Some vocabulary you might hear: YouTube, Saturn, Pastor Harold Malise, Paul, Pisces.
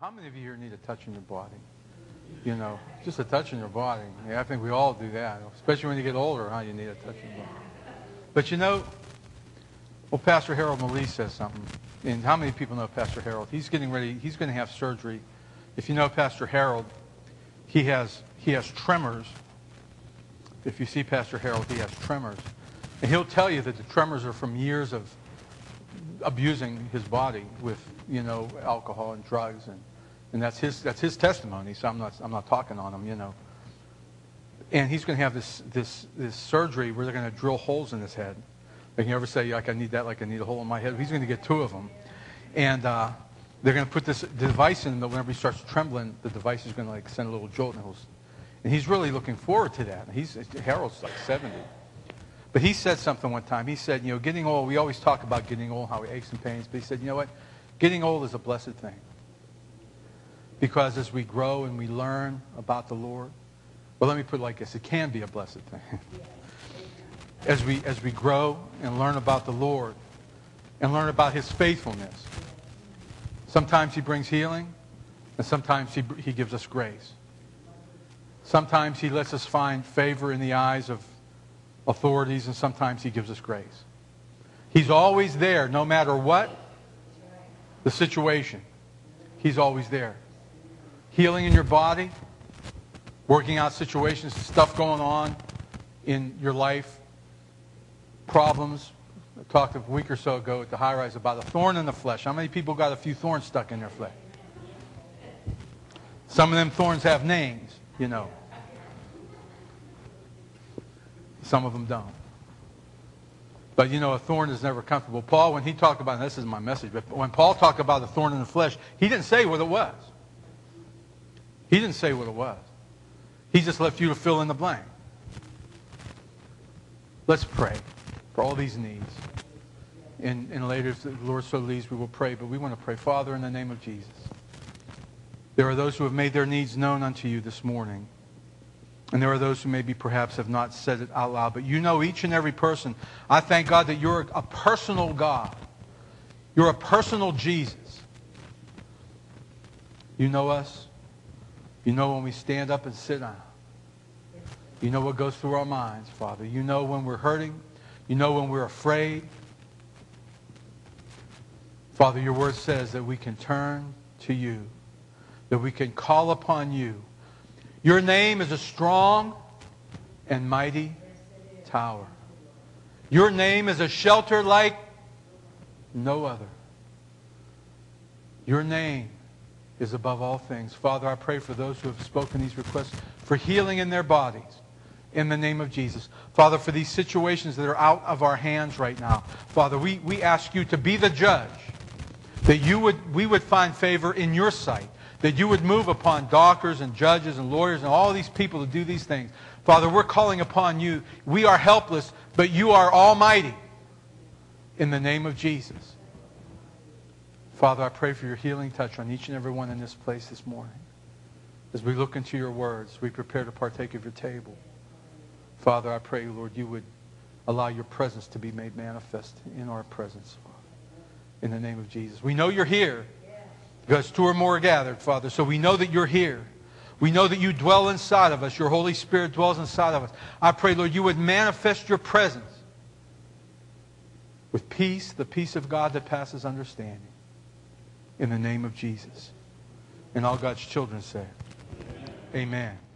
How many of you here need a touch in your body? You know, just a touch in your body. Yeah, I think we all do that, especially when you get older, huh? You need a touch in your body. But you know, well, Pastor Harold Malise says something. And how many people know Pastor Harold? He's getting ready. He's going to have surgery. If you know Pastor Harold, he has tremors. If you see Pastor Harold, he has tremors. And he'll tell you that the tremors are from years of abusing his body with, you know, alcohol and drugs. And that's his testimony, so I'm not talking on him, you know. And he's going to have this surgery where they're going to drill holes in his head. They can never say, like, I need that, like I need a hole in my head. He's going to get 2 of them. And they're going to put this device in him that whenever he starts trembling, the device is going to, like, send a little jolt. And he's really looking forward to that. Harold's like 70. But he said something one time. He said, you know, getting old, we always talk about getting old, how it aches and pains. But he said, you know what? Getting old is a blessed thing. Because as we grow and we learn about the Lord, well, let me put it like this. It can be a blessed thing. As we grow and learn about the Lord and learn about His faithfulness, sometimes He brings healing, and sometimes He gives us grace. Sometimes He lets us find favor in the eyes of authorities, and sometimes He gives us grace. He's always there, no matter what the situation. He's always there. Healing in your body, working out situations, stuff going on in your life, problems. I talked a week or so ago at the high rise about a thorn in the flesh. How many people got a few thorns stuck in their flesh? Some of them thorns have names, you know. Some of them don't. But, you know, a thorn is never comfortable. Paul, when he talked about, and this is my message, but when Paul talked about the thorn in the flesh, he didn't say what it was. He didn't say what it was. He just left you to fill in the blank. Let's pray for all these needs. And later, if the Lord so leads, we will pray. But we want to pray, Father, in the name of Jesus. There are those who have made their needs known unto you this morning. And there are those who maybe perhaps have not said it out loud. But you know each and every person. I thank God that you're a personal God. You're a personal Jesus. You know us. You know when we stand up and sit down. You know what goes through our minds, Father. You know when we're hurting. You know when we're afraid. Father, your word says that we can turn to you. That we can call upon you. Your name is a strong and mighty tower. Your name is a shelter like no other. Your name is above all things. Father, I pray for those who have spoken these requests for healing in their bodies in the name of Jesus. Father, for these situations that are out of our hands right now, Father, we ask you to be the judge, that we would find favor in your sight. That you would move upon doctors and judges and lawyers and all these people to do these things. Father, we're calling upon you. We are helpless, but you are almighty in the name of Jesus. Father, I pray for your healing touch on each and every one in this place this morning. As we look into your words, we prepare to partake of your table. Father, I pray, Lord, you would allow your presence to be made manifest in our presence, Father, in the name of Jesus. We know you're here. Because 2 or more are gathered, Father. So we know that you're here. We know that you dwell inside of us. Your Holy Spirit dwells inside of us. I pray, Lord, you would manifest your presence with peace, the peace of God that passes understanding. In the name of Jesus. And all God's children say, Amen. Amen.